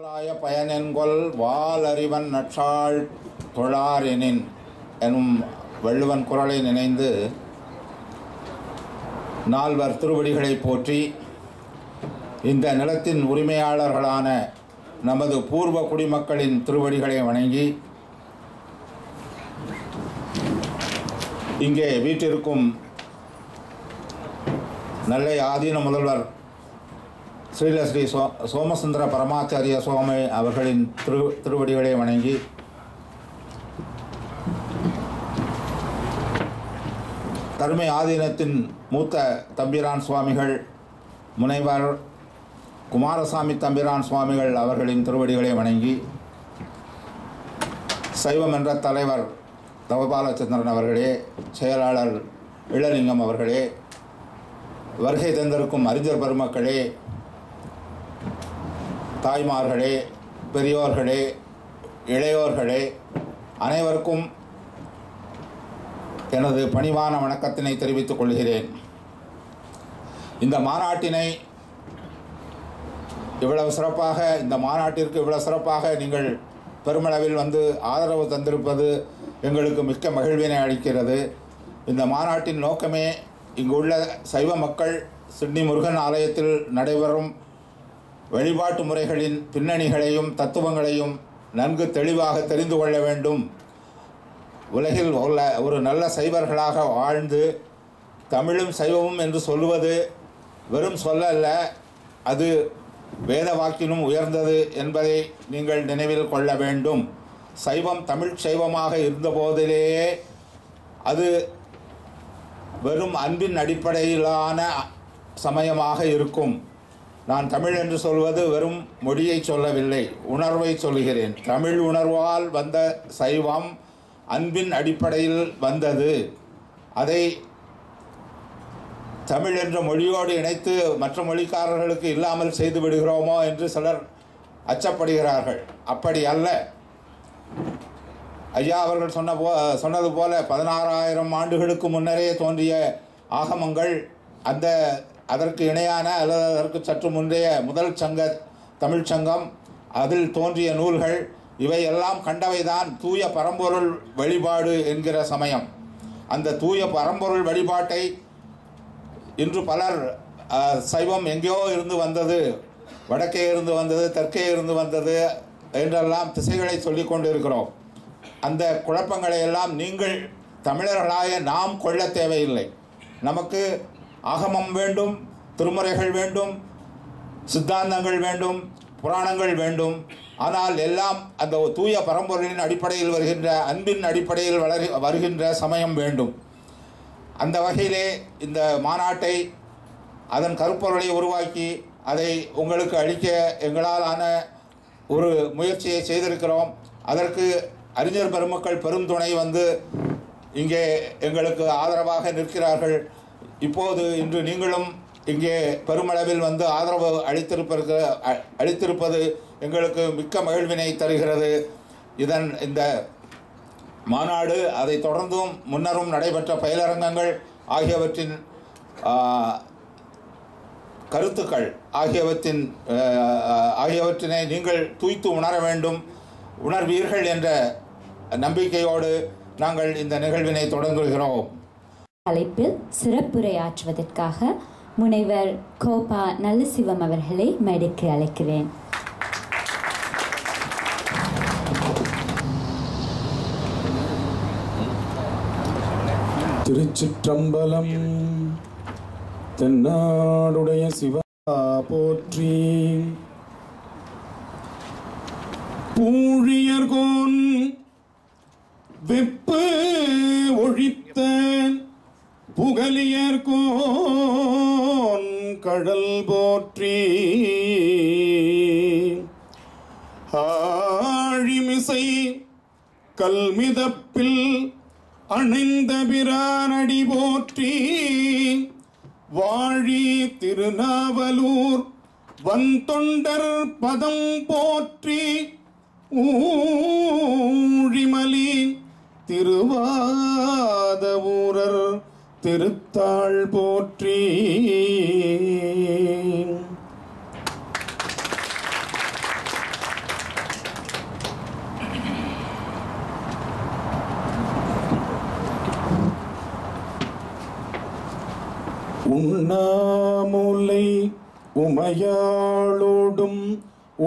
ஆலாய பயனென்கொள் வாலறிவன் நற்றாள் தொழாரெனின் எனும் வள்ளுவன் குரலை நினைந்து நால்வர் திருவடிகளை போற்றி இந்த நிலத்தின் உரிமையாளர்களான நமது பூர்வ குடிமக்களின் திருவடிகளை வணங்கி இங்கே வீற்றிருக்கும் நெல்லை ஆதீன முதல்வர் ஸ்ரீலஸ்ரீ சோமசுந்தர பரமாச்சாரிய சுவாமி அவர்களின் திருவடிகளை வணங்கி தர்ம ஆதீனத்தின் மூத்த தம்பிரான் சுவாமிகள் முனைவர் குமாரசாமி தம்பிரான் சுவாமிகள் அவர்களின் திருவடிகளை வணங்கி சைவம் என்ற தலைவர் தவபாலச்சந்திரன் அவர்களே, செயலாளர் இளலிங்கம் அவர்களே, வருகை தந்திருக்கும் அறிஞர் பெருமக்களே, தாய்மார்களே, பெரியோர்களே, இளையோர்களே, அனைவருக்கும் எனது பணிவான வணக்கத்தினை தெரிவித்துக் கொள்கிறேன். இந்த மாநாட்டினை இவ்வளவு சிறப்பாக நீங்கள் பெருமளவில் வந்து ஆதரவு தந்திருப்பது எங்களுக்கு மிக்க மகிழ்வினை அளிக்கிறது. இந்த மாநாட்டின் நோக்கமே இங்குள்ள சைவ மக்கள் சிட்னி முருகன் ஆலயத்தில் நடைபெறும் வழிபாட்டு முறைகளின் பின்னணிகளையும் தத்துவங்களையும் நன்கு தெளிவாக தெரிந்து கொள்ள வேண்டும். உலகில் உள்ள ஒரு நல்ல சைவர்களாக வாழ்ந்து தமிழும் சைவமும் என்று சொல்லுவது வெறும் சொல்லல்ல, அது வேத வாக்கினும் உயர்ந்தது என்பதை நீங்கள் நினைவில் கொள்ள வேண்டும். சைவம் தமிழ் சைவமாக இருந்தபோதிலேயே அது வெறும் அன்பின் அடிப்படையிலான சமயமாக இருக்கும். நான் தமிழ் என்று சொல்வது வெறும் மொழியை சொல்லவில்லை, உணர்வை சொல்கிறேன். தமிழ் உணர்வால் வந்த சைவம் அன்பின் அடிப்படையில் வந்தது. அதை தமிழ் என்ற மொழியோடு இணைத்து மற்ற மொழிக்காரர்களுக்கு இல்லாமல் செய்து விடுகிறோமோ என்று சிலர் அச்சப்படுகிறார்கள். அப்படி அல்ல. ஐயா அவர்கள் சொன்னது போல 16,000 ஆண்டுகளுக்கு முன்னரே தோன்றிய ஆகமங்கள், அதற்கு இணையான அல்லது அதற்கு சற்று முந்தைய முதல் சங்க தமிழ்ச்சங்கம், அதில் தோன்றிய நூல்கள், இவையெல்லாம் கண்டவைதான் தூய பரம்பொருள் வழிபாடு என்கிற சமயம். அந்த தூய பரம்பொருள் வழிபாட்டை இன்று பலர் சைவம் எங்கேயோ இருந்து வந்தது, வடக்கே இருந்து வந்தது, தெற்கே இருந்து வந்தது என்றெல்லாம் திசைகளை சொல்லி கொண்டிருக்கிறோம். அந்த குழப்பங்களை எல்லாம் நீங்கள் தமிழர்களாய நாம் கொள்ள தேவையில்லை. நமக்கு ஆகமம் வேண்டும், திருமுறைகள் வேண்டும், சித்தாந்தங்கள் வேண்டும், புராணங்கள் வேண்டும். ஆனால் எல்லாம் அந்த தூய பரம்பொருளின் அடிப்படையில் வருகின்ற அன்பின் அடிப்படையில் வருகின்ற சமயம் வேண்டும். அந்த வகையிலே இந்த மாநாட்டை அதன் கருப்பொருளை உருவாக்கி அதை உங்களுக்கு அளிக்க எங்களாலான ஒரு முயற்சியை செய்திருக்கிறோம். அதற்கு அறிஞர் பெருமக்கள் பெருந்துணை வந்து இங்கே எங்களுக்கு ஆதரவாக நிற்கிறார்கள். இப்போது இன்று நீங்களும் இங்கே பெருமளவில் வந்து ஆதரவு அளித்திருப்பது எங்களுக்கு மிக்க மகிழ்வினை தருகிறது. இந்த மாநாடு, அதை தொடர்ந்தும் முன்னரும் நடைபெற்ற பயிலரங்கங்கள் ஆகியவற்றின் கருத்துக்கள் ஆகியவற்றினை நீங்கள் தூய்த்து உணர வேண்டும், உணர்வீர்கள் என்ற நம்பிக்கையோடு நாங்கள் இந்த நிகழ்வினை தொடங்குகிறோம். தலைப்பில் சிறப்புரையாற்றுவதற்காக முனைவர் கோபா நல்லசிவம் அவர்களை மேடைக்கு அழைக்கிறேன். திருச்சிற்றம்பலம். தென்னாடுடைய சிவா போற்றி. பூழியர்கோன் வெப்ப ஒழித்த புகலியர்கோன் கடல் போற்றி. ஆழிமிசை கல்மிதப்பில் அணைந்த பிரானடி போற்றி. வாழி திருநாவலூர் வந்தொண்டர் பதம் போற்றி. ஊழிமலி திருவாதவூரர் திருத்தாள் போற்றி. உண்ணாமுலை உமையாளோடும்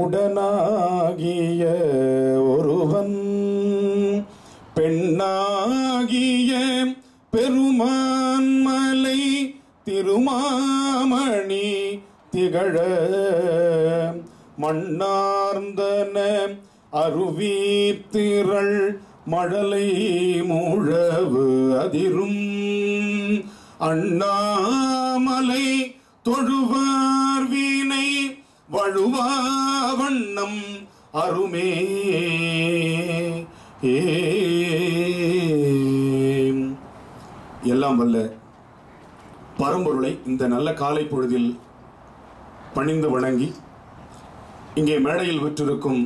உடனாகிய ஒருவன் பெண்ணாகிய பெருமான்மலை திருமாமணி திகழ மண்ணார்ந்தன அருவி திரள் மழலை முழவு அதிரும் அண்ணாமலை தொழுவார் வீணை வழுவா வண்ணம் அருமே எல்லாம் வல்ல பரம்பொருளை இந்த நல்ல காலை பொழுதில் பணிந்து வணங்கி இங்கே மேடையில் விற்றிருக்கும்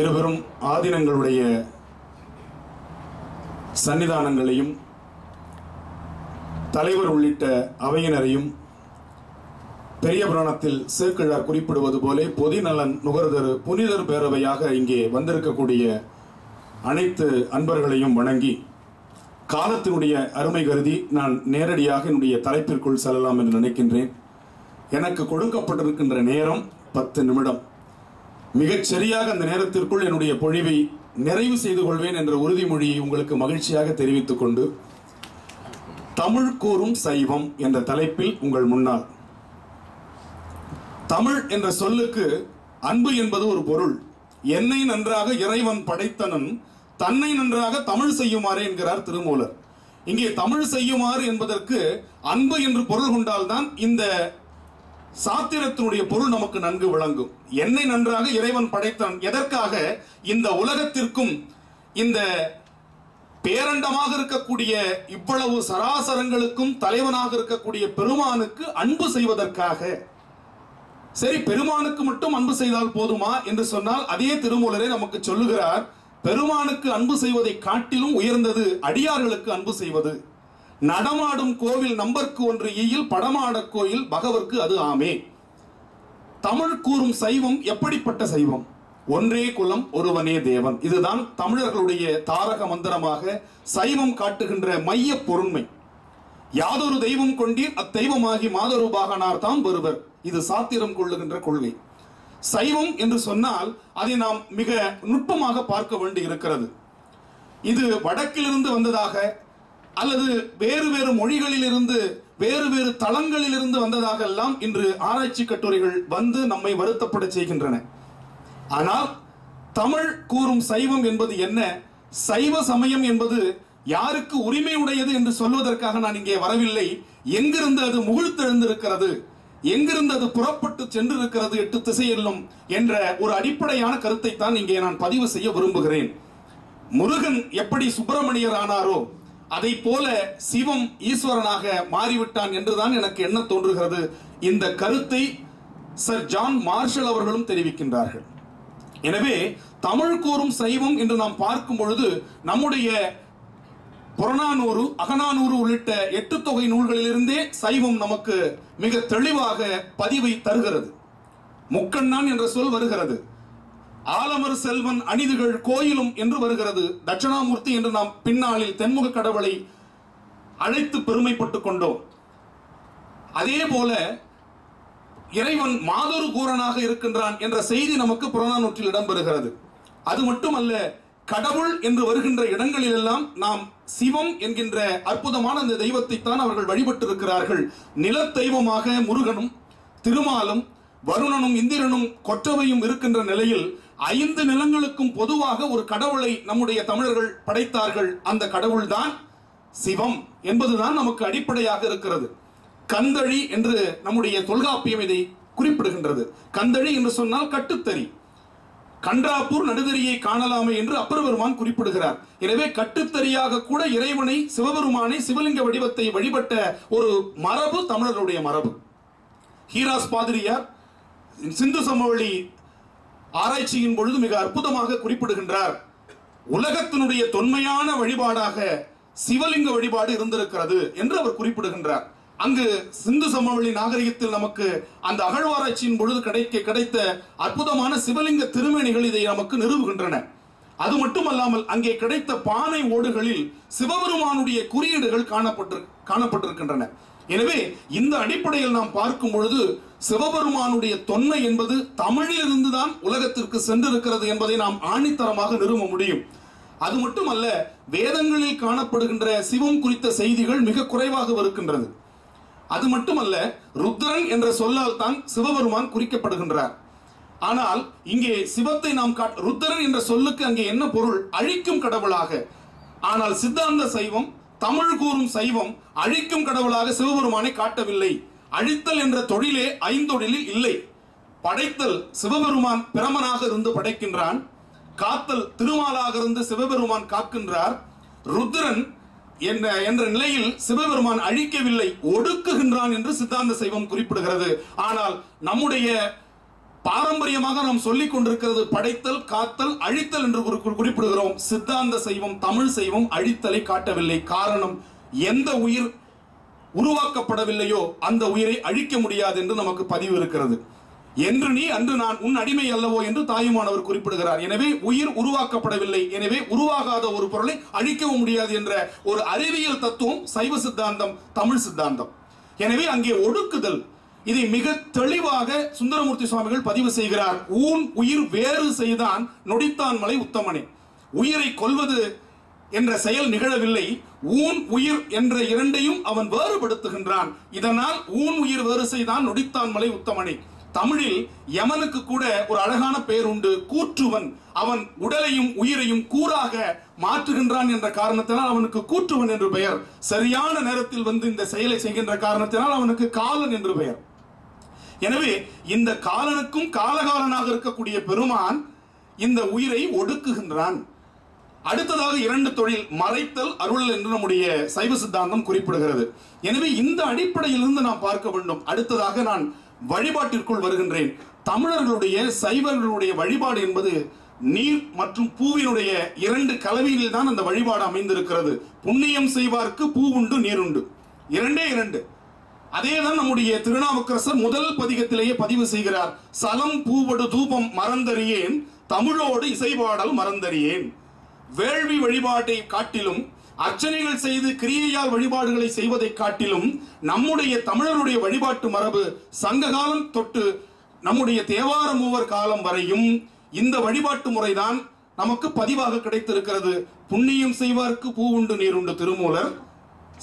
இருவரும் ஆதீனங்களுடைய சன்னிதானங்களையும் தலைவர் உள்ளிட்ட அவையினரையும் பெரிய புராணத்தில் சேக்கிழார் குறிப்பிடுவது போலே பொதுநலன் நுகர்தரு புனிதர் பேரவையாக இங்கே வந்திருக்கக்கூடிய அனைத்து அன்பர்களையும் வணங்கி காலத்தினுடைய அருமை கருதி நான் நேரடியாக என்னுடைய தலைப்பிற்குள் செல்லலாம் என்று நினைக்கின்றேன். எனக்கு கொடுக்கப்பட்டிருக்கின்ற நேரம் 10 நிமிடம். மிகச் சரியாக அந்த நேரத்திற்குள் என்னுடைய பொழிவை நிறைவு செய்து கொள்வேன் என்ற உறுதிமொழியை உங்களுக்கு மகிழ்ச்சியாக தெரிவித்துக் கொண்டு தமிழ் கூறும் சைவம் என்ற தலைப்பில் உங்கள் முன்னால் தமிழ் என்ற சொல்லுக்கு அன்பு என்பது ஒரு பொருள். என்னை நன்றாக இறைவன் படைத்தனன் தன்னை நன்றாக தமிழ் செய்யுமாறு என்கிறார் திருமூலர். இங்கே தமிழ் செய்யுமாறு என்பதற்கு அன்பு என்று பொருள் கொண்டால்தான் இந்த சாத்திரத்தினுடைய பொருள் நமக்கு நன்கு விளங்கும். என்னை நன்றாக இறைவன் படைத்தான் எதற்காக? இந்த உலகத்திற்கும் இந்த பேரண்டமாக இருக்கக்கூடிய இவ்வளவு சராசரங்களுக்கும் தலைவனாக இருக்கக்கூடிய பெருமானுக்கு அன்பு செய்வதற்காக. சரி, பெருமானுக்கு மட்டும் அன்பு செய்தால் போதுமா என்று சொன்னால் அதே திருமூலரே நமக்கு சொல்லுகிறார், பெருமானுக்கு அன்பு செய்வதை காட்டிலும் உயர்ந்தது அடியார்களுக்கு அன்பு செய்வது. நடமாடும் கோவில் நம்பர்க்கு 1 ஈயில் படமாட கோயில் பகவர்க்கு அது ஆமே. தமிழ் கூறும் சைவம் எப்படிப்பட்ட சைவம்? ஒன்றே குலம் ஒருவனே தேவன். இதுதான் தமிழர்களுடைய தாரக மந்திரமாக சைவம் காட்டுகின்ற மைய பொருண்மை. யாதொரு தெய்வம் கொண்டீர் அத்தெய்வமாகி மாதொருபாகனார் தான் ஒருவர். இது சாத்திரம் கொள்ளுகின்ற கொள்கை. சைவம் என்று சொன்னால் அதை நாம் மிக நுட்பமாக பார்க்க வேண்டி இருக்கிறது. இது வடக்கிலிருந்து வந்ததாக அல்லது வேறு வேறு மொழிகளிலிருந்து வேறு வேறு தளங்களிலிருந்து வந்ததாக எல்லாம் இன்று ஆராய்ச்சி கட்டுரைகள் வந்து நம்மை வருத்தப்பட செய்கின்றன. ஆனால் தமிழ் கூறும் சைவம் என்பது என்ன? சைவ சமயம் என்பது யாருக்கு உரிமை உடையது என்று சொல்வதற்காக நான் இங்கே வரவில்லை. எங்கிருந்து அது முகிழ்த்தெழுந்திருக்கிறது, எங்கிருந்து அது புறப்பட்டு சென்றிருக்கிறது 8 திசையிலும் என்ற ஒரு அடிப்படையான கருத்தை தான் இங்கே நான் பதிவு செய்ய விரும்புகிறேன். முருகன் எப்படி சுப்பிரமணியர் ஆனாரோ அதை போல சிவம் ஈஸ்வரனாக மாறிவிட்டான் என்றுதான் எனக்கு என்ன தோன்றுகிறது. இந்த கருத்தை சர் ஜான் மார்ஷல் அவர்களும் தெரிவிக்கின்றார்கள். எனவே தமிழ் கூறும் சைவம் என்று நாம் பார்க்கும் பொழுது நம்முடைய புறநானூறு அகநானூறு உள்ளிட்ட 8 தொகை நூல்களிலிருந்தே சைவம் நமக்கு மிக தெளிவாக பதிவை தருகிறது. முக்கண்ணான் என்ற சொல் வருகிறது, ஆலமர் செல்வன் அணிதுகள் கோயிலும் என்று வருகிறது, தட்சிணாமூர்த்தி என்று நாம் பின்னாளில் தென்முக கடவுளை அழைத்து பெருமைப்பட்டுக் கொண்டோம். அதே போல இறைவன் மாதொரு கூரனாக இருக்கின்றான் என்ற செய்தி நமக்கு புறநானூற்றில் இடம்பெறுகிறது. அது மட்டுமல்ல, கடவுள் என்று வருகின்ற இடங்களிலெல்லாம் நாம் சிவம் என்கின்ற அற்புதமான அந்த தெய்வத்தை தான் அவர்கள் வழிபட்டிருக்கிறார்கள். நில தெய்வமாக முருகனும் திருமாலும் வருணனும் இந்திரனும் கொற்றவையும் இருக்கின்ற நிலையில் 5 நிலங்களுக்கும் பொதுவாக ஒரு கடவுளை நம்முடைய தமிழர்கள் படைத்தார்கள். அந்த கடவுள் தான் சிவம் என்பதுதான் நமக்கு அடிப்படையாக இருக்கிறது. கந்தழி என்று நம்முடைய தொல்காப்பியம் இதை குறிப்பிடுகின்றது. கந்தழி என்று சொன்னால் கட்டுத்தறி. கன்றாப்பூர் நடுதறியை காணலாமே என்று அப்பெருமான் குறிப்பிடுகிறார். எனவே கட்டுத்தறியாக கூட இறைவனை சிவபெருமானை சிவலிங்க வடிவத்தை வழிபட்ட ஒரு மரபு தமிழருடைய மரபு. ஹீராஸ் பாதிரியார் சிந்து சமவெளி ஆராய்ச்சியின் பொழுது மிக அற்புதமாக குறிப்பிடுகின்றார், உலகத்தினுடைய தொன்மையான வழிபாடாக சிவலிங்க வழிபாடு இருந்திருக்கிறது என்று அவர் குறிப்பிடுகின்றார். அங்கு சிந்து சமவெளி நாகரிகத்தில் நமக்கு அந்த அகழ்வாராய்ச்சியின் பொழுது கிடைத்த அற்புதமான சிவலிங்க திருமேனிகள் இதை நமக்கு நிறுவுகின்றன. அது மட்டுமல்லாமல் அங்கே கிடைத்த பானை ஓடுகளில் சிவபெருமானுடைய குறியீடுகள் காணப்பட்டிருக்கின்றன. எனவே இந்த அடிப்படையில் நாம் பார்க்கும் பொழுது சிவபெருமானுடைய தொன்மை என்பது தமிழிலிருந்து தான் உலகத்திற்கு சென்றிருக்கிறது என்பதை நாம் ஆணித்தரமாக நிறுவ முடியும். அது மட்டுமல்ல, வேதங்களில் காணப்படுகின்ற சிவம் குறித்த செய்திகள் மிக குறைவாக இருக்கின்றது. அது மட்டுமல்ல, ருத்ரன் என்ற சொல்லால் தான் சிவபெருமான் குறிக்கப்படுகின்றார். ஆனால் இங்கே சிவத்தை நாம் ருத்ரன் என்ற சொல்லுக்கு அங்கே என்ன பொருள்? அழிக்கும் கடவுளாக. ஆனால் சித்தாந்த சைவம், தமிழ் கூறும் சைவம் அழிக்கும் கடவுளாக சிவபெருமானை காட்டவில்லை. அழித்தல் என்ற தொழிலே ஐந்தொழிலில் இல்லை. படைத்தல் சிவபெருமான் பிரமனாக இருந்து படைக்கின்றான். காத்தல் திருமாலாக இருந்து சிவபெருமான் காக்கின்றார். ருத்ரன் என்ற நிலையில் சிவபெருமான் அழிக்கவில்லை, ஒடுக்குகின்றான் என்று சித்தாந்த சைவம் குறிப்பிடுகிறது. ஆனால் நம்முடைய பாரம்பரியமாக நாம் சொல்லிக் கொண்டிருக்கிறது படைத்தல், காத்தல், அழித்தல் என்று குறிப்பிடுகிறோம். சித்தாந்த சைவம், தமிழ் சைவம் அழித்தலை காட்டவில்லை. காரணம், எந்த உயிர் உருவாக்கப்படவில்லையோ அந்த உயிரை அழிக்க முடியாது என்று நமக்கு பதிவு இருக்கிறது. என்று நீ அன்று நான் உன் அடிமை அல்லவோ என்று தாயுமானவர் குறிப்பிடுகிறார். எனவே உயிர் உருவாக்கப்படவில்லை, எனவே உருவாகாத ஒரு பொருளை அழிக்கவும் முடியாது என்ற ஒரு அறிவியல் தத்துவம் சைவ சித்தாந்தம், தமிழ் சித்தாந்தம். எனவே அங்கே ஒடுக்குதல், இதை மிக தெளிவாக சுந்தரமூர்த்தி சுவாமிகள் பதிவு செய்கிறார். ஊன் உயிர் வேறு செய்தான் நொடித்தான் மலை உத்தமனே. உயிரை கொல்வது என்ற செயல் நிகழவில்லை, ஊன் உயிர் என்ற இரண்டையும் அவன் வேறுபடுத்துகின்றான். இதனால் ஊன் உயிர் வேறு செய்தான் நொடித்தான் மலை உத்தமனே. தமிழில் யமனுக்கு கூட ஒரு அழகான பெயர் உண்டு, கூற்றுவன். அவன் உடலையும் உயிரையும் கூறாக மாற்றுகின்றான் என்ற காரணத்தினால் அவனுக்கு கூற்றுவன் என்று பெயர். சரியான நேரத்தில் வந்து இந்த செயலை செய்கின்ற காரணத்தினால் அவனுக்கு காலன் என்று பெயர். எனவே இந்த காலனுக்கும் காலகாலனாக இருக்கக்கூடிய பெருமான் இந்த உயிரை ஒடுக்குகின்றான். அடுத்ததாக இரண்டு தொழில் மறைத்தல், அருள் என்று நம்முடைய சைவ சித்தாந்தம் குறிப்பிடுகிறது. எனவே இந்த அடிப்படையிலிருந்து நாம் பார்க்க வேண்டும். அடுத்ததாக நான் வழிபாட்டிற்குள் வருகின்றேன். தமிழர்களுடைய சைவர்களுடைய வழிபாடு என்பது நீர் மற்றும் பூவினுடைய இரண்டு கலவையில் தான் அந்த வழிபாடு அமைந்திருக்கிறது. புண்ணியம் செய்வார்க்கு பூ உண்டு நீருண்டு, இரண்டே இரண்டு. அதேதான் நம்முடைய திருநாவுக்கரசர் முதல் பதிகத்திலேயே பதிவு செய்கிறார். சலம் பூவடு தூபம் மறந்தறியேன், தமிழோடு இசைபாடல் மறந்தறியேன். வேள்வி வழிபாட்டை காட்டிலும், அர்ச்சனைகள் செய்து கிரியையால் வழிபாடுகளை செய்வதை காட்டிலும், நம்முடைய தமிழருடைய வழிபாட்டு மரபு சங்ககாலம் தொட்டு நம்முடைய தேவார மூவர் காலம் வரையும் இந்த வழிபாட்டு முறைதான் நமக்கு பதிவாக கிடைத்திருக்கிறது. புண்ணியம் செய்வார்க்கு பூ உண்டு நீருண்டு திருமூலர்,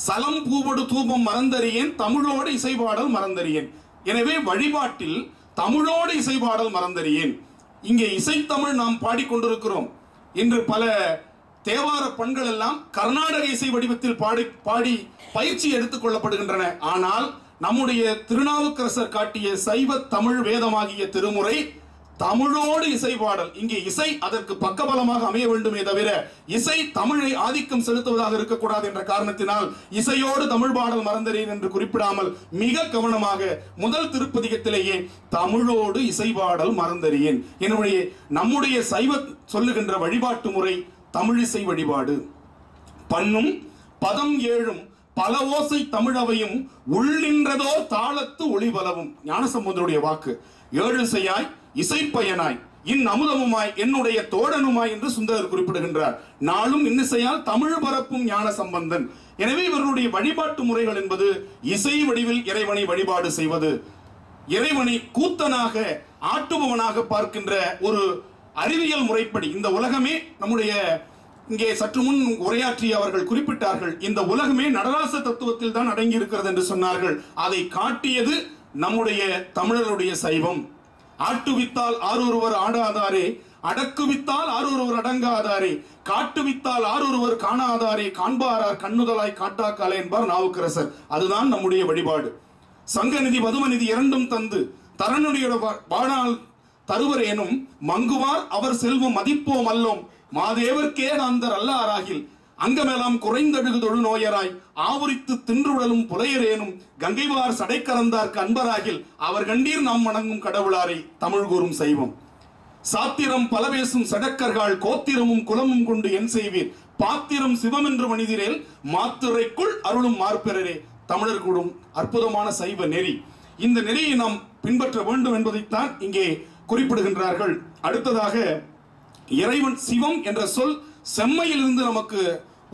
சலம் பூவடு தூபம் மறந்தறியேன், தமிழோடு இசைபாடல் மறந்தறியேன். எனவே வழிபாட்டில் தமிழோடு இசைபாடல் மறந்தறியேன். இங்கே இசைத்தமிழ் நாம் பாடிக்கொண்டிருக்கிறோம். இன்று பல தேவார பண்கள் எல்லாம் கர்நாடக இசை வடிவத்தில் பாடி பயிற்சி எடுத்துக் கொள்ளப்படுகின்றன. ஆனால் நம்முடைய திருநாவுக்கரசர் காட்டிய சைவ தமிழ் வேதமாகிய திருமுறை தமிழோடு இசைபாடல். இங்கே இசை அதற்கு பக்கபலமாக அமைய வேண்டுமே தவிர இசை தமிழை ஆதிக்கம் செலுத்துவதாக இருக்கக்கூடாது என்ற காரணத்தினால் இசையோடு தமிழ் பாடல் மறந்தறேன் என்று குறிப்பிடாமல் மிக கவனமாக முதல் திருப்பதிகத்திலேயே தமிழோடு இசைபாடல் மறந்தறியேன். என்னுடைய நம்முடைய சைவ சொல்லுகின்ற வழிபாட்டு முறை தமிழிசை வழிபாடு. பண்ணும் பதம் ஏழும் பல ஓசை தமிழவையும் உள்ளின்றதோ தாளத்து ஒளிபலவும், ஞானசம்பந்தருடைய வாக்கு. ஏழுசையாய் இசைப்பயனாய் இன் அமுதமுமாய் என்னுடைய தோழனுமாய் என்று சுந்தரர் குறிப்பிடுகின்றார். நாளும் இன்னிசையால் தமிழ் பரப்பும் ஞான சம்பந்தன். எனவே இவர்களுடைய வழிபாட்டு முறைகள் என்பது இசை வடிவில் இறைவனை வழிபாடு செய்வது, இறைவனை கூத்தனாக ஆட்டுபவனாக பார்க்கின்ற ஒரு அறிவியல் முறைப்படி இந்த உலகமே நம்முடைய இங்கே சற்று முன் உரையாற்றி அவர்கள் குறிப்பிட்டார்கள், இந்த உலகமே நடராச தத்துவத்தில் தான் அடங்கி இருக்கிறது என்று சொன்னார்கள். அதை காட்டியது நம்முடைய தமிழருடைய சைவம். ஆட்டுவித்தால் ஆரூருவர் ஆடாதாரே, அடக்குவித்தால் ஆரூருவர் அடங்காதாரே, காட்டுவித்தால் ஆரூருவர் காணாதாரே, காண்பாரார் கண்ணுதலாய் காட்டாக்காலே என்பார் நாவுக்கரசர். அதுதான் நம்முடைய வழிபாடு. சங்கநிதி பதுமநிதி இரண்டும் தந்து தரனுடைய வாழால் தருவர் எனும் மங்குவார் அவர் செல்வம் மதிப்போம் அல்லோம், மாதேவர்க்கே அந்தர் அல்லாராகில் அங்கமெல்லாம் குறைந்தழுகு தொழு நோயராய் ஆவுரித்து தின்றுடலும் புலையரேனும் கங்கைவார் சடை கலந்தார்க்கு அன்பராகில் அவர் கண்டீர் நாம் வணங்கும் கடவுளாரை தமிழ் கூறும் சைவம். சாத்திரம் பலவேசும் சடக்கர்கள் கோத்திரமும் குலமும் கொண்டு என் செய்வீர், பாத்திரம் சிவம் என்று மனிதரேல் மாத்திரைக்குள் அருளும் மார்பிறரே தமிழர் கூடும் அற்புதமான சைவ நெறி. இந்த நெறியை நாம் பின்பற்ற வேண்டும் என்பதைத்தான் இங்கே குறிப்பிடுகின்றார்கள். அடுத்ததாக இறைவன் சிவம் என்ற சொல் செம்மையிலிருந்து நமக்கு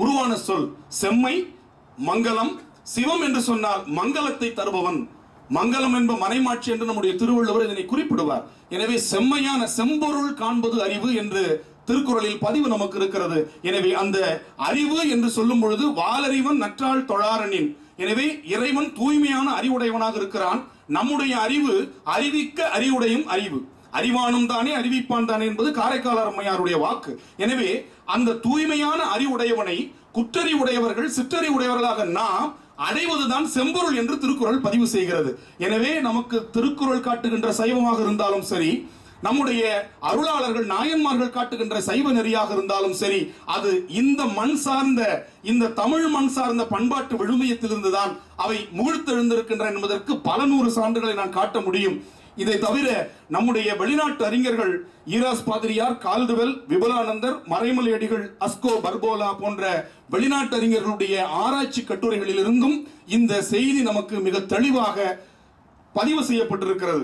உருவான சொல். செம்மை மங்களம், சிவம் என்று சொன்னால் மங்களத்தை தருபவன், மங்களம் என்ப மனைமாட்சி என்று நம்முடைய திருவள்ளுவர் இதனை குறிப்பிடுவார். எனவே செம்மையான செம்பொருள் காண்பது அறிவு என்று திருக்குறளில் பதிவு நமக்கு இருக்கிறது. எனவே அந்த அறிவு என்று சொல்லும் பொழுது வாலறிவன் நற்றால் தொழாரனின், எனவே இறைவன் தூய்மையான அறிவுடையவனாக இருக்கிறான். நம்முடைய அறிவு அறிவிக்க அறிவுடையும் அறிவு, அறிவானும் தானே அறிவிப்பான் தானே என்பது காரைக்கால் அம்மையாருடைய வாக்கு. எனவே அந்த தூய்மையான அறிவுடையவனை குற்றறிவுடையவர்கள் சிற்றறிவுடையவர்களாக நாம் அடைவதுதான் செம்பொருள் என்று திருக்குறள் பதிவு செய்கிறது. எனவே நமக்கு திருக்குறள் காட்டுகின்ற சைவமாக இருந்தாலும் சரி, நம்முடைய அருளாளர்கள் நாயன்மார்கள் காட்டுகின்ற சைவ நெறியாக இருந்தாலும் சரி, அது இந்த மண் சார்ந்த, இந்த தமிழ் மண் சார்ந்த பண்பாட்டு விழுமையத்திலிருந்துதான் அவை முகிழ்த்தெழுந்திருக்கின்றன என்பதற்கு பல நூறு சான்றுகளை நான் காட்ட முடியும். இதை தவிர நம்முடைய வெளிநாட்டு அறிஞர்கள் ஈராஸ் பாதிரியார், Caldwell, Vipulanandar, Maraimalai Adigal, Asko Parpola போன்ற வெளிநாட்டு அறிஞர்களுடைய ஆராய்ச்சி கட்டுரைகளிலிருந்தும் இந்த செய்தி நமக்கு மிக தெளிவாக பதிவு செய்யப்பட்டிருக்கிறது.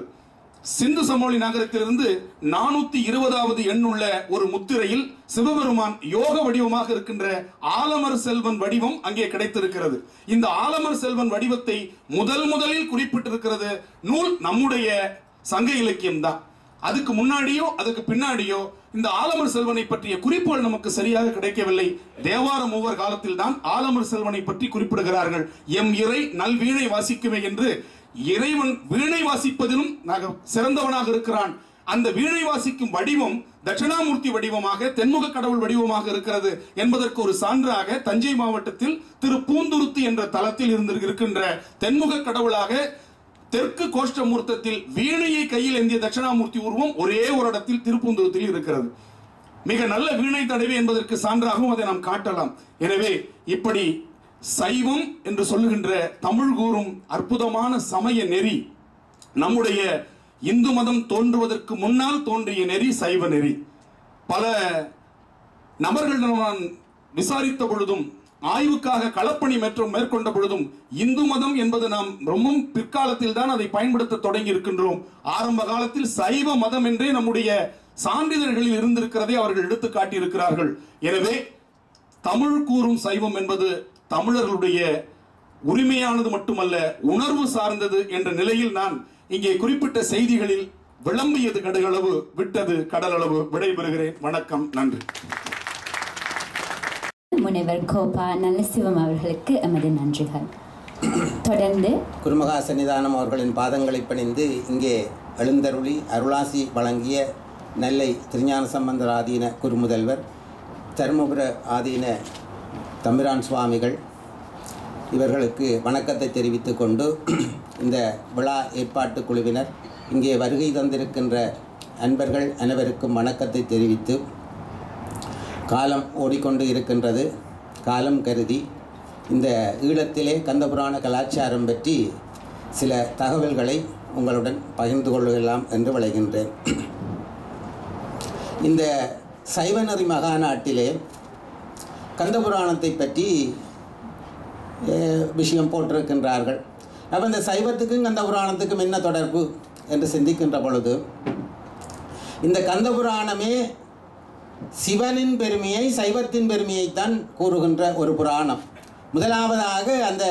சிந்து சமவெளி நகரத்திலிருந்து 420வது எண்ணுள்ள ஒரு முத்திரையில் சிவபெருமான் யோக வடிவமாக இருக்கின்ற ஆலமர் செல்வன் வடிவம் அங்கே கிடைத்திருக்கிறது. இந்த ஆலமர் செல்வன் வடிவத்தை முதலில் குறிப்பிட்டிருக்கிறது நூல் நம்முடைய சங்க இலக்கியம் தான். அதுக்கு முன்னாடியோ அதுக்கு பின்னாடியோ இந்த ஆலமர் செல்வனை பற்றிய குறிப்புகள் நமக்கு சரியாக கிடைக்கவில்லை. தேவார மூவர் காலத்தில் தான் ஆலமர் செல்வனை பற்றி குறிப்பிடுகிறார்கள். எம் இறை நல்வீணை வாசிக்குமே என்று, இறைவன் வீணை வாசிப்பதிலும் சிறந்தவனாக இருக்கிறான். அந்த வீணை வாசிக்கும் வடிவம் தட்சிணாமூர்த்தி வடிவமாக, தென்முக கடவுள் வடிவமாக இருக்கிறது என்பதற்கு ஒரு சான்றாக தஞ்சை மாவட்டத்தில் திரு பூந்துருத்தி என்ற தலத்தில் இருக்கின்ற தென்முக கடவுளாக தெற்கு கோஷ்டமூர்த்தத்தில் வீணையை கையில் ஏந்திய தட்சிணாமூர்த்தி உருவம் ஒரே ஒரு இடத்தில் திருப்பூந்துருத்தில் இருக்கிறது. மிக நல்ல வீணை தடவை என்பதற்கு சான்றாகவும் அதை நாம் காட்டலாம். எனவே இப்படி சைவம் என்று சொல்லுகின்ற தமிழ் கூறும் அற்புதமான சமய நெறி, நம்முடைய இந்து மதம் தோன்றுவதற்கு முன்னால் தோன்றிய நெறி சைவ நெறி. பல நபர்களிடம் நான் விசாரித்த பொழுதும், ஆய்வுக்காக களப்பணி மேற்கொண்ட பொழுதும், இந்து மதம் என்பது நாம் ரொம்பவும் பிற்காலத்தில் தான் அதை பயன்படுத்த தொடங்கி இருக்கின்றோம். ஆரம்ப காலத்தில் சைவ மதம் என்றே நம்முடைய சான்றிதழ்களில் இருந்திருக்கிறதை அவர்கள் எடுத்து காட்டியிருக்கிறார்கள். எனவே தமிழ் கூறும் சைவம் என்பது தமிழர்களுடைய உரிமையானது மட்டுமல்ல, உணர்வு சார்ந்தது என்ற நிலையில் நான் இங்கே குறிப்பிட்ட செய்திகளில் விளம்பியது கடகளவு, விட்டது கடலளவு. விடைபெறுகிறேன். வணக்கம், நன்றி. முனைவர் கோபா நல்லசிவம் அவர்களுக்கு எமது நன்றிகள். தொடர்ந்து குருமகா சன்னிதானம் அவர்களின் பாதங்களை பணிந்து இங்கே எழுந்தருளி அருளாசி வழங்கிய நெல்லை திருஞான சம்பந்தர் ஆதீன குருமுதல்வர், தருமபுர ஆதீன தம்பிரான் சுவாமிகள் இவர்களுக்கு வணக்கத்தை தெரிவித்து கொண்டு, இந்த விழா ஏற்பாட்டு குழுவினர், இங்கே வருகை தந்திருக்கின்ற அன்பர்கள் அனைவருக்கும் வணக்கத்தை தெரிவித்து, காலம் ஓடிக்கொண்டு இருக்கின்றது. காலம் கருதி இந்த ஈழத்திலே கந்தபுராண கலாச்சாரம் பற்றி சில தகவல்களை உங்களுடன் பகிர்ந்து கொள்ளலாம் என்று விளைகின்றேன். இந்த சைவநெறி மகாநாட்டிலே கந்தபுராணத்தை பற்றி விஷயம் போட்டிருக்கின்றார்கள். அப்போ இந்த சைவத்துக்கும் கந்தபுராணத்துக்கும் என்ன தொடர்பு என்று சிந்திக்கின்ற பொழுது, இந்த கந்தபுராணமே சிவனின் பெருமையை, சைவத்தின் பெருமையைத்தான் கூறுகின்ற ஒரு புராணம். முதலாவதாக அந்த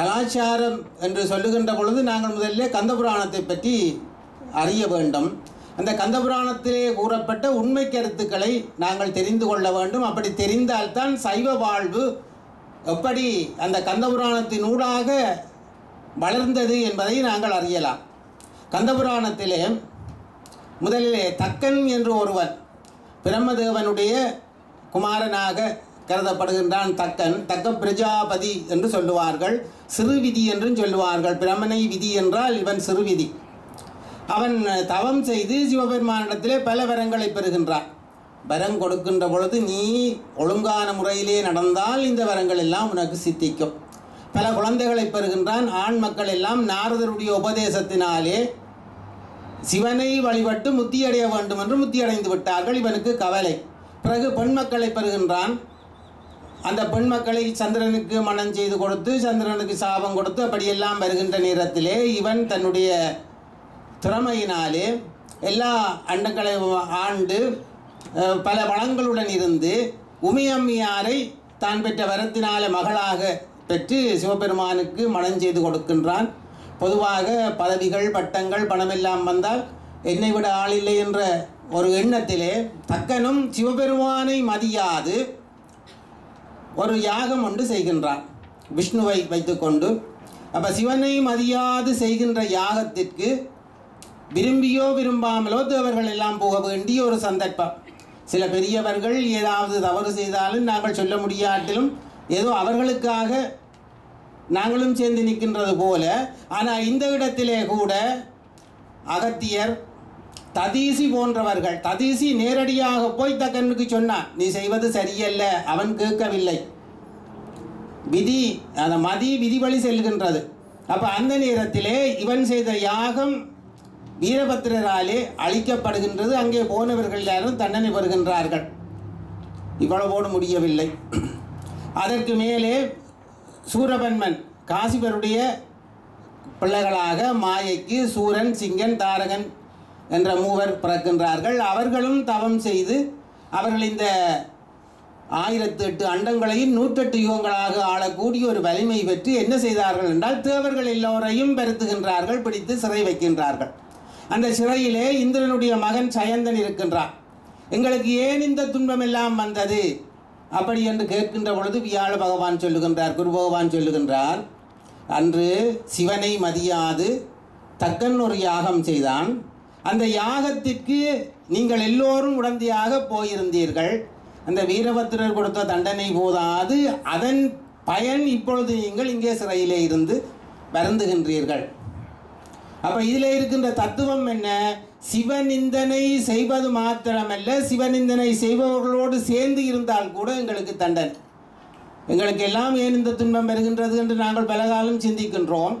கலாச்சாரம் என்று சொல்லுகின்ற பொழுது நாங்கள் முதல்ல கந்தபுராணத்தை பற்றி அறிய வேண்டும். அந்த கந்தபுராணத்திலே கூறப்பட்ட உண்மை கருத்துக்களை நாங்கள் தெரிந்து கொள்ள வேண்டும். அப்படி தெரிந்தால்தான் சைவ வாழ்வு எப்படி அந்த கந்தபுராணத்தினூடாக வளர்ந்தது என்பதை நாங்கள் அறியலாம். கந்தபுராணத்திலே முதலிலே தக்கன் என்று ஒருவன், பிரம்மதேவனுடைய குமாரனாக கருதப்படுகின்றான் தக்கன். தக்க பிரஜாபதி என்று சொல்லுவார்கள், சிறுவிதி என்றும் சொல்லுவார்கள். பிரமனை விதி என்றால் இவன் சிறுவிதி. அவன் தவம் செய்து சிவபெருமானிடத்திலே பல வரங்களை பெறுகின்றான். வரம் கொடுக்கின்ற பொழுது, நீ ஒழுங்கான முறையிலே நடந்தால் இந்த வரங்கள் எல்லாம் உனக்கு சித்திக்கும். பல குழந்தைகளை பெறுகின்றான். ஆண் மக்கள் எல்லாம் நாரதருடைய உபதேசத்தினாலே சிவனை வழிபட்டு முத்தியடைய வேண்டும் என்று முத்தியடைந்து விட்டார்கள். இவனுக்கு கவலை. பிறகு பெண் மக்களை பெறுகின்றான். அந்த பெண் மக்களை சந்திரனுக்கு மனம் செய்து கொடுத்து, சந்திரனுக்கு சாபம் கொடுத்து, அப்படியெல்லாம் வருகின்ற நேரத்திலே இவன் தன்னுடைய திறமையினாலே எல்லா அண்டங்களையும் ஆண்டு பல வளங்களுடன் இருந்து உமையம்மையாரை தான் பெற்ற வரத்தினால மகளாக பெற்று சிவபெருமானுக்கு மனம் செய்து கொடுக்கின்றான். பொதுவாக பதவிகள், பட்டங்கள், பணமெல்லாம் வந்தால் என்னை விட ஆளில்லை என்ற ஒரு எண்ணத்திலே தக்கனும் சிவபெருமானை மதியாது ஒரு யாகம் ஒன்று செய்கின்றான் விஷ்ணுவை வைத்துக்கொண்டு. அப்போ சிவனை மதியாது செய்கின்ற யாகத்திற்கு விரும்பியோ விரும்பாமலோ தேவர்கள் எல்லாம் போக வேண்டிய ஒரு சந்தர்ப்பம். சில பெரியவர்கள் ஏதாவது தவறு செய்தாலும் நாங்கள் சொல்ல முடியாட்டிலும் ஏதோ அவர்களுக்காக நாங்களும் சேர்ந்து நிற்கின்றது போல. ஆனால் இந்த இடத்திலே கூட அகத்தியர், ததீசி போன்றவர்கள், ததீசி நேரடியாக போய் தக்கனுக்கு சொன்னான், நீ செய்வது சரியல்ல. அவன் கேட்கவில்லை. விதி, அந்த மதி விதி வழி செல்கின்றது. அப்போ அந்த நேரத்திலே இவன் செய்த யாகம் வீரபத்திரராலே அழிக்கப்படுகின்றது. அங்கே போனவர்கள் எல்லாரும் தண்டனை பெறுகின்றார்கள். இவ்வளவோடு முடியவில்லை. அதற்கு மேலே சூரபன்மன் காசிபருடைய பிள்ளைகளாக மாயைக்கு சூரன், சிங்கன், தாரகன் என்ற மூவர் பிறக்கின்றார்கள். அவர்களும் தவம் செய்து அவர்கள் இந்த 1008 அண்டங்களையும் 108 யுகங்களாக ஆளக்கூடிய ஒரு வலிமை பெற்று என்ன செய்தார்கள் என்றால் தேவர்கள் எல்லோரையும் பெருத்துகின்றார்கள், பிடித்து சிறை வைக்கின்றார்கள். அந்த சிறையிலே இந்திரனுடைய மகன் சயந்தன் இருக்கின்றான். எங்களுக்கு ஏன் இந்த துன்பம் எல்லாம் வந்தது அப்படி என்று கேட்கின்ற பொழுது வியாழ பகவான் சொல்லுகின்றார், குரு பகவான் சொல்லுகின்றார், அன்று சிவனை மதியாது தக்கன் ஒரு யாகம் செய்தான். அந்த யாகத்திற்கு நீங்கள் எல்லோரும் உடந்தையாக போயிருந்தீர்கள். அந்த வீரபத்திரர் கொடுத்த தண்டனை போதாது, அதன் பயன் இப்பொழுது நீங்கள் இங்கே சிறையிலே இருந்து வருந்துகின்றீர்கள். அப்போ இதில் இருக்கின்ற தத்துவம் என்ன? சிவநிந்தனை செய்வது மாத்திரமல்ல, சிவநிந்தனை செய்பவர்களோடு சேர்ந்து இருந்தால் கூட எங்களுக்கு தண்டனை. எங்களுக்கு எல்லாம் ஏன் இந்த துன்பம் வருகின்றது என்று நாங்கள் பலகாலம் சிந்திக்கின்றோம்.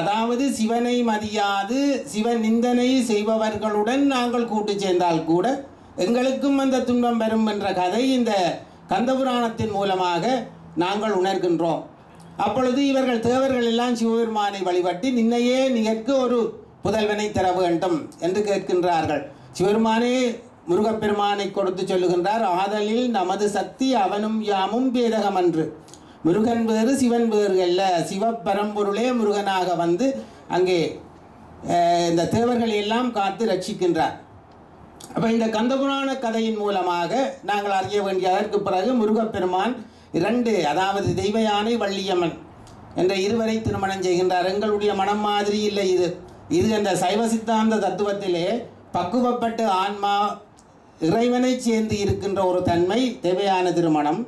அதாவது சிவனை மதியாது சிவநிந்தனை செய்பவர்களுடன் நாங்கள் கூட்டு சேர்ந்தால் கூட எங்களுக்கும் அந்த துன்பம் வரும் என்ற கதை இந்த கந்தபுராணத்தின் மூலமாக நாங்கள் உணர்கின்றோம். அப்பொழுது இவர்கள் தேவர்கள் எல்லாம் சிவபெருமானை வழிபட்டு நின்னையே நிகழ்க்கு ஒரு புதல்வனை தர வேண்டும் என்று கேட்கின்றார்கள். சிவபெருமானே முருகப்பெருமானை கொடுத்து சொல்லுகின்றார், ஆதலில் நமது சக்தி அவனும் யாமும் பேதகமன்று. முருகன் வேறு சிவன் வேறு அல்ல. சிவபரம்பொருளே முருகனாக வந்து அங்கே இந்த தேவர்களை எல்லாம் காத்து ரட்சிக்கின்றார். அப்போ இந்த கந்தபுராண கதையின் மூலமாக நாங்கள் அறிய வேண்டிய அதற்கு பிறகு முருகப்பெருமான் 2, அதாவது தெய்வ யானை, வள்ளியம்மன் என்ற 2 திருமணம் செய்கின்றார். எங்களுடைய மனம் மாதிரி இல்லை இது. இது இந்த சைவ சித்தாந்த தத்துவத்திலே பக்குவப்பட்டு ஆன்மா இறைவனை சேர்ந்து இருக்கின்ற ஒரு தன்மை தெய்வ யானை திருமணம்.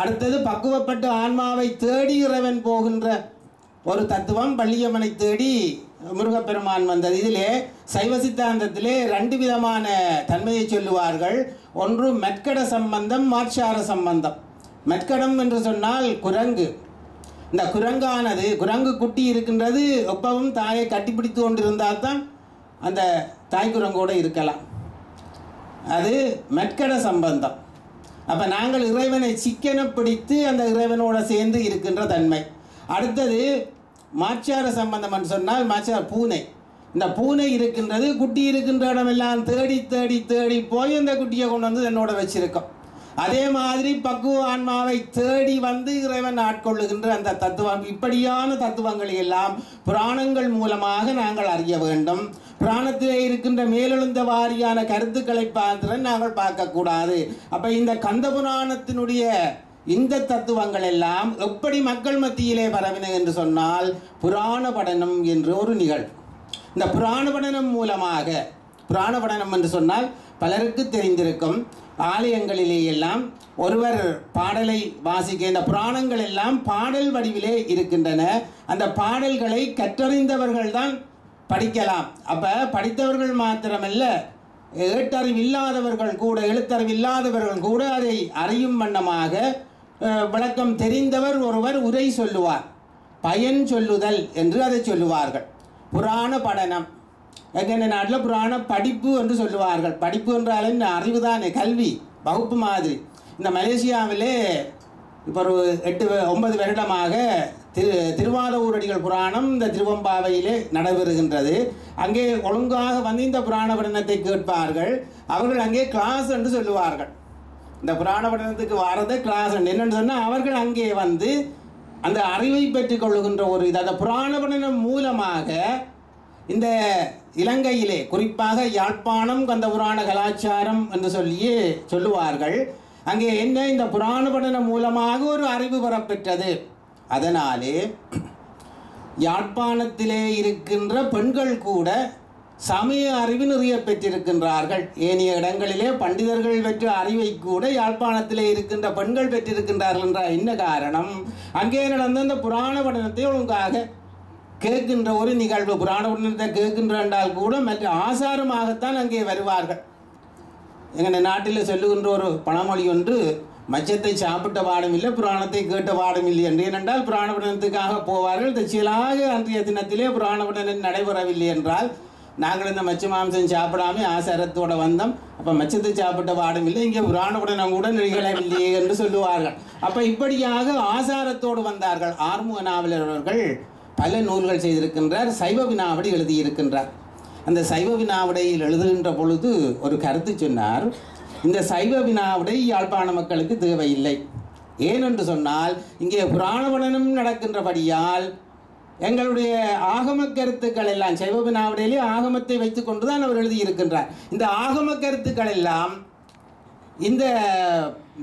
அடுத்தது பக்குவப்பட்டு ஆன்மாவை தேடி இறைவன் போகின்ற ஒரு தத்துவம் வள்ளியம்மனை தேடி முருகப்பெருமான் வந்தது. இதிலே சைவ சித்தாந்தத்திலே 2 விதமான தன்மையை சொல்லுவார்கள். ஒன்று மெட்கட சம்பந்தம், மாட்சார சம்பந்தம். மெட்கடம் என்று சொன்னால் குரங்கு. இந்த குரங்கானது, குரங்கு குட்டி இருக்கின்றது, ஒப்பவும் தாயை கட்டிப்பிடித்து கொண்டிருந்தால் தான் அந்த தாய் குரங்கோடு இருக்கலாம். அது மெட்கட சம்பந்தம். அப்போ நாங்கள் இறைவனை சிக்கன பிடித்து அந்த இறைவனோடு சேர்ந்து இருக்கின்ற தன்மை. அடுத்தது மாச்சார சம்பந்தம்னு சொன்னால் மாச்சார பூனை. இந்த பூனை இருக்கின்றது, குட்டி இருக்கின்ற இடமெல்லாம் தேடி தேடி தேடி போய் அந்த குட்டியை கொண்டு வந்து என்னோட வச்சிருக்கோம். அதே மாதிரி பக்குவ ஆன்மாவை தேடி வந்து இறைவன் ஆட்கொள்ளுகின்ற அந்த தத்துவம். இப்படியான தத்துவங்களை எல்லாம் புராணங்கள் மூலமாக நாங்கள் அறிய வேண்டும். புராணத்திலே இருக்கின்ற மேலெழுந்த வாரியான கருத்துக்களை பார்த்து நாங்கள் பார்க்கக்கூடாது. அப்போ இந்த கந்த புராணத்தினுடைய இந்த தத்துவங்கள் எல்லாம் எப்படி மக்கள் மத்தியிலே பரவின என்று சொன்னால் புராண படனம் என்று ஒரு நிகழ்வு. இந்த புராண படனம் மூலமாக, புராண படனம் என்று சொன்னால் பலருக்கு தெரிந்திருக்கும், ஆலயங்களிலே எல்லாம் ஒருவர் பாடலை வாசிக்க, இந்த புராணங்கள் எல்லாம் பாடல் வடிவிலே இருக்கின்றன. அந்த பாடல்களை கற்றறிந்தவர்கள் தான் படிக்கலாம். அப்போ படித்தவர்கள் மாத்திரமல்ல, ஏட்டறிவில்லாதவர்கள் கூட, எழுத்தறிவில்லாதவர்கள் கூட அதை அறியும் வண்ணமாக விளக்கம் தெரிந்தவர் ஒருவர் உரை சொல்லுவார். பயன் சொல்லுதல் என்று அதை சொல்லுவார்கள். புராண படனம் எங்கள் நாட்டில் புராண படிப்பு என்று சொல்லுவார்கள். படிப்பு என்றாலும் அறிவுதானே, கல்வி, வகுப்பு மாதிரி. இந்த மலேசியாவிலே இப்போ ஒரு 8-9 வருடமாக திருவாதூரடிகள் புராணம் இந்த திருவம்பாவையிலே நடைபெறுகின்றது. அங்கே ஒழுங்காக வந்து இந்த புராண படனத்தை கேட்பார்கள். அவர்கள் அங்கே கிளாஸ் என்று சொல்லுவார்கள். இந்த புராண படனத்துக்கு வர்றது கிளாஸ் என்னன்னு சொன்னால் அவர்கள் அங்கே வந்து அந்த அறிவை பெற்றுக் கொள்ளுகின்ற ஒரு இது. அந்த புராண படனம் மூலமாக இந்த இலங்கையிலே குறிப்பாக யாழ்ப்பாணம் கந்த புராண கலாச்சாரம் என்று சொல்லுவார்கள். அங்கே என்ன இந்த புராண படனம் மூலமாக ஒரு அறிவு பெறப்பெற்றது. அதனாலே யாழ்ப்பாணத்திலே இருக்கின்ற பெண்கள் கூட சமய அறிவு நிறைய பெற்றிருக்கின்றார்கள். ஏனைய இடங்களிலே பண்டிதர்கள் பெற்ற அறிவை கூட யாழ்ப்பாணத்திலே இருக்கின்ற பெண்கள் பெற்றிருக்கின்றார்கள் என்றால் என்ன காரணம்? அங்கே நடந்த அந்த புராண படனத்தை ஒழுங்காக கேட்கின்ற ஒரு நிகழ்வு. புராண படனத்தை கேட்கின்ற என்றால் கூட மற்ற ஆசாரமாகத்தான் அங்கே வருவார்கள். எங்கள் நாட்டில் சொல்லுகின்ற ஒரு பழமொழி ஒன்று, மச்சத்தை சாப்பிட்ட பாடம் இல்லை, புராணத்தை கேட்ட பாடம் இல்லை என்று. ஏனென்றால் புராண படனத்துக்காக போவார்கள். தச்சியலாக அன்றைய தினத்திலே புராண படனம் நடைபெறவில்லை என்றால், நாங்கள் இந்த மச்ச மாம்சம் சாப்பிடாமல் ஆசாரத்தோடு வந்தோம், அப்போ மச்சத்தை சாப்பிட்ட பாடம் இல்லை, இங்கே புராண படனம் கூட நிகழவில்லையே என்று சொல்லுவார்கள். அப்போ இப்படியாக ஆசாரத்தோடு வந்தார்கள். ஆறுமுக நாவலர் அவர்கள் பல நூல்கள் செய்திருக்கின்றார். சைவ வினாவடி எழுதியிருக்கின்றார். அந்த சைவ வினாவிடையில் எழுதுகின்ற பொழுது ஒரு கருத்து சொன்னார். இந்த சைவ வினாவிடை யாழ்ப்பாண மக்களுக்கு தேவையில்லை. ஏனென்று சொன்னால் இங்கே புராண படனம் நடக்கின்றபடியால் எங்களுடைய ஆகம கருத்துக்கள் எல்லாம், சைவ வினாவிடையிலே ஆகமத்தை வைத்து கொண்டுதான் அவர் எழுதியிருக்கின்றார். இந்த ஆகம கருத்துக்கள் எல்லாம் இந்த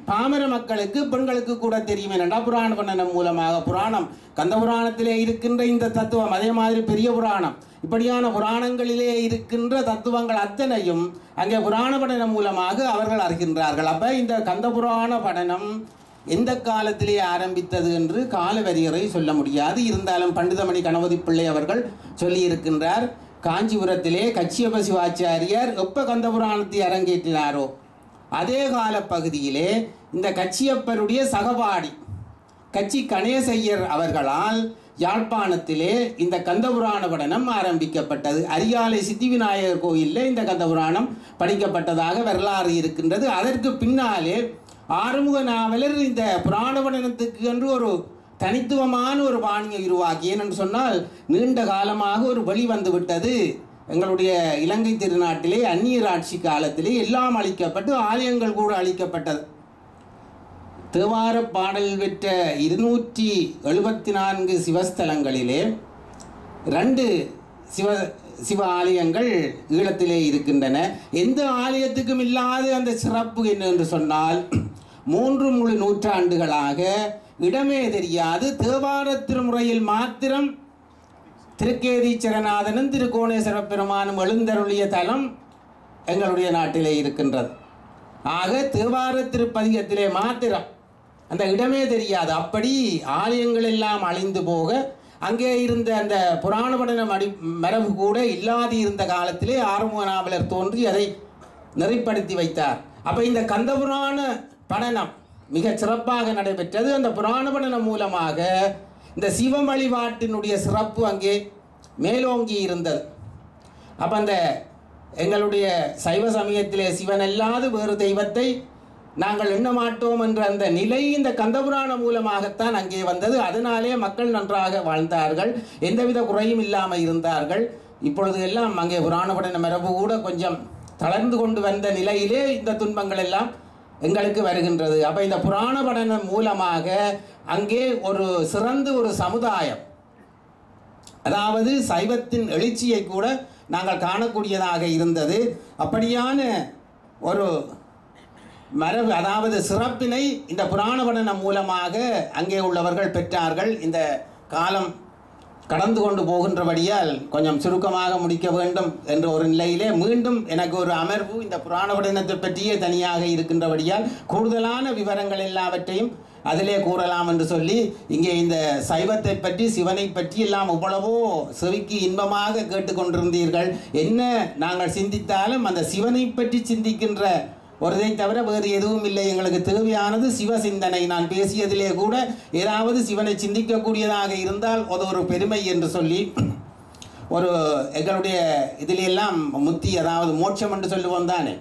பாமர மக்களுக்கு, பெண்களுக்கு கூட தெரியும். ஏனென்றால் புராண படனம் மூலமாக புராணம் கந்த புராணத்திலே இருக்கின்ற இந்த தத்துவம், அதே மாதிரி பெரிய புராணம், இப்படியான புராணங்களிலே இருக்கின்ற தத்துவங்கள் அத்தனையும் அங்கே புராண படனம் மூலமாக அவர்கள் அறிகின்றார்கள். அப்போ இந்த கந்த புராண படனம் எந்த காலத்திலே ஆரம்பித்தது என்று கால வரியறை சொல்ல முடியாது. இருந்தாலும் பண்டிதமணி கணபதி பிள்ளை அவர்கள் சொல்லியிருக்கின்றார், காஞ்சிபுரத்திலே கச்சியப்ப சிவாச்சாரியார் எப்போ கந்த புராணத்தை அரங்கேற்றினாரோ அதே கால பகுதியிலே இந்த கச்சியப்பருடைய சகபாடி கச்சி கணேசையர் அவர்களால் யாழ்ப்பாணத்திலே இந்த கந்தபுராண படனம் ஆரம்பிக்கப்பட்டது. அரியாலை சித்தி விநாயகர் கோயிலில் இந்த கந்தபுராணம் படிக்கப்பட்டதாக வரலாறு இருக்கின்றது. அதற்கு பின்னாலே ஆறுமுக நாவலர் இந்த புராண படனத்துக்கு என்று ஒரு தனித்துவமான ஒரு பாணியை உருவாக்கி, ஏனென்று சொன்னால் நீண்ட காலமாக ஒரு வழி வந்துவிட்டது. எங்களுடைய இலங்கை திருநாட்டிலே அந்நியர் ஆட்சி காலத்திலே எல்லாம் அழிக்கப்பட்டு ஆலயங்கள் கூட அழிக்கப்பட்டது. தேவார பாடல் பெற்ற 274 சிவஸ்தலங்களிலே 2 சிவ ஆலயங்கள் ஈழத்திலே இருக்கின்றன. எந்த ஆலயத்துக்கும் இல்லாத அந்த சிறப்பு என்னென்று சொன்னால் 3 முழு நூற்றாண்டுகளாக இடமே தெரியாது தேவார திருமுறையில் மாத்திரம் திருக்கேதீச்சரநாதனும் திருக்கோணேஸ்வர பெருமானும் எழுந்தருளிய தலம் எங்களுடைய நாட்டிலே இருக்கின்றது. ஆக தேவார திருப்பதிகத்திலே மாத்திரம் அந்த இடமே தெரியாது. அப்படி ஆலயங்கள் எல்லாம் அழிந்து போக அங்கே இருந்த அந்த புராண படனம் மரபு கூட இல்லாது இருந்த காலத்திலே ஆறுமுக நாவலர் தோன்றி அதை நெறிப்படுத்தி வைத்தார். அப்போ இந்த கந்த புராண படனம் மிக சிறப்பாக நடைபெற்றது. அந்த புராண படனம் மூலமாக இந்த சிவ வழிபாட்டினுடைய சிறப்பு அங்கே மேலோங்கி இருந்தது. அப்போ அந்த எங்களுடைய சைவ சமயத்திலே சிவன் அல்லாது வேறு தெய்வத்தை நாங்கள் எண்ண மாட்டோம் என்ற அந்த நிலை இந்த கந்தபுராணம் மூலமாகத்தான் அங்கே வந்தது. அதனாலே மக்கள் நன்றாக வாழ்ந்தார்கள், எந்தவித குறையும் இல்லாமல் இருந்தார்கள். இப்பொழுது எல்லாம் அங்கே புராண படன மரபு கூட கொஞ்சம் தளர்ந்து கொண்டு வந்த நிலையிலே இந்த துன்பங்கள் எல்லாம் எங்களுக்கு வருகின்றது. அப்போ இந்த புராண படனம் மூலமாக அங்கே ஒரு சிறந்த ஒரு சமுதாயம், அதாவது சைவத்தின் எழுச்சியை கூட நாங்கள் காணக்கூடியதாக இருந்தது. அப்படியான ஒரு மரபு, அதாவது சிறப்பினை இந்த புராண படனம் மூலமாக அங்கே உள்ளவர்கள் பெற்றார்கள். இந்த காலம் கடந்து கொண்டு போகின்றபடியால் கொஞ்சம் சுருக்கமாக முடிக்க வேண்டும் என்ற ஒரு நிலையிலே மீண்டும் எனக்கு ஒரு அமர்வு இந்த புராண படனத்தை பற்றியே தனியாக இருக்கின்றபடியால் கூடுதலான விவரங்கள் எல்லாவற்றையும் அதிலே கூறலாம் என்று சொல்லி, இங்கே இந்த சைவத்தை பற்றி, சிவனை பற்றி எல்லாம் இவ்வளவோ செவிக்கு இன்பமாக கேட்டுக்கொண்டிருந்தீர்கள். என்ன நாங்கள் சிந்தித்தாலும் அந்த சிவனை பற்றி சிந்திக்கின்ற ஒருதை தவிர வேறு எதுவும் இல்லை. எங்களுக்கு தேவையானது சிவ சிந்தனை. நான் பேசியதிலே கூட ஏதாவது சிவனை சிந்திக்கக்கூடியதாக இருந்தால் அது ஒரு பெருமை என்று சொல்லி, ஒரு எங்களுடைய இதிலெல்லாம் முத்தி, அதாவது மோட்சம் என்று சொல்லுவோம் தானே,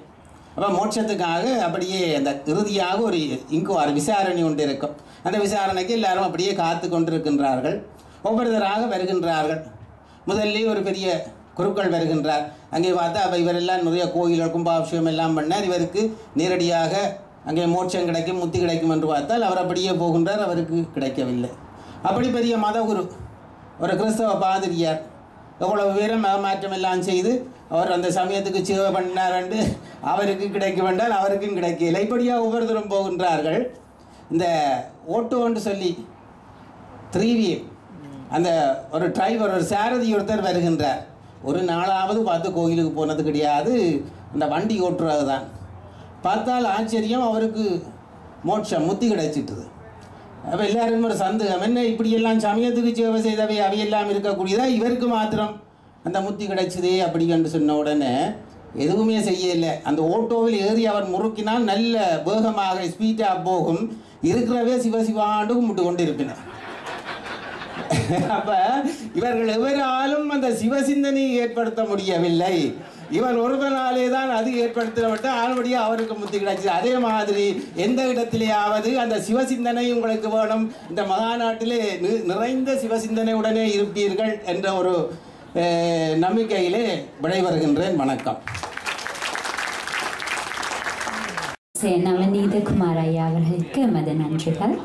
அப்போ மோட்சத்துக்காக அப்படியே அந்த இறுதியாக ஒரு இன்குவாரி விசாரணை ஒன்று இருக்கும். அந்த விசாரணைக்கு எல்லாரும் அப்படியே காத்து கொண்டிருக்கின்றார்கள். ஒவ்வொருத்தராக வருகின்றார்கள். முதல்ல ஒரு பெரிய குருக்கள் வருகின்றார். அங்கே பார்த்தா அப்போ இவரெல்லாம் நிறைய கோயில்கள் கும்பாபிஷேகம் எல்லாம் பண்ணார். இவருக்கு நேரடியாக அங்கே மோட்சம் கிடைக்கும், முத்தி கிடைக்கும் என்று பார்த்தால் அவர் அப்படியே போகின்றார், அவருக்கு கிடைக்கவில்லை. அப்படி பெரிய மதகுரு, ஒரு கிறிஸ்தவ பாதிரியார், எவ்வளவு பேரும் மாற்றம் எல்லாம் செய்து அவர் அந்த சமயத்துக்கு சேவை பண்ணார் என்று அவருக்கு கிடைக்க வேண்டால் அவருக்கும் கிடைக்கல. இப்படியாக ஒவ்வொருத்தரும் போகின்றார்கள். இந்த ஓட்டோன்னு சொல்லி 3 வீல் அந்த ஒரு டிரைவர், ஒரு சாரதி ஒருத்தர் வருகின்றார். ஒரு நாளாவது பார்த்து கோயிலுக்கு போனது கிடையாது, அந்த வண்டி ஓட்டுறது தான். பார்த்தால் ஆச்சரியம், அவருக்கு மோட்சம் முத்தி கிடைச்சிட்டுது. அப்போ எல்லாருக்கும் ஒரு சந்தேகம், என்ன இப்படியெல்லாம் சமயத்துக்கு சேவை செய்தவை அவையெல்லாம் இருக்கக்கூடியதா, இவருக்கு மாத்திரம் அந்த முத்தி கிடைச்சிதே அப்படின்னு சொன்ன உடனே எதுவுமே செய்யலை. அந்த ஓட்டோவில் ஏறி அவர் முறுக்கினால் நல்ல வேகமாக ஸ்பீடாக போகும், இருக்கிறவே சிவசிவாண்டு கும்பிட்டு கொண்டு இருப்பினர். அப்ப இவர்கள் எவராலும் அந்த சிவசிந்தனை ஏற்படுத்த முடியவில்லை, இவர் ஒருவனாலே தான் அது ஏற்படுத்தப்பட்ட ஆளுபடியா அவருக்கு முத்தி கிடைச்சது. அதே மாதிரி எந்த இடத்திலேயாவது அந்த சிவசிந்தனை உங்களுக்கு வேணும், இந்த மகாநாட்டிலே நிறைந்த சிவசிந்தனை உடனே இருப்பீர்கள் என்ற ஒரு நம்பிக்கையிலே விடைபெறுகின்றேன். வணக்கம். நவநீதகுமார் ஐயா அவர்களுக்கு மத நன்றிகள்.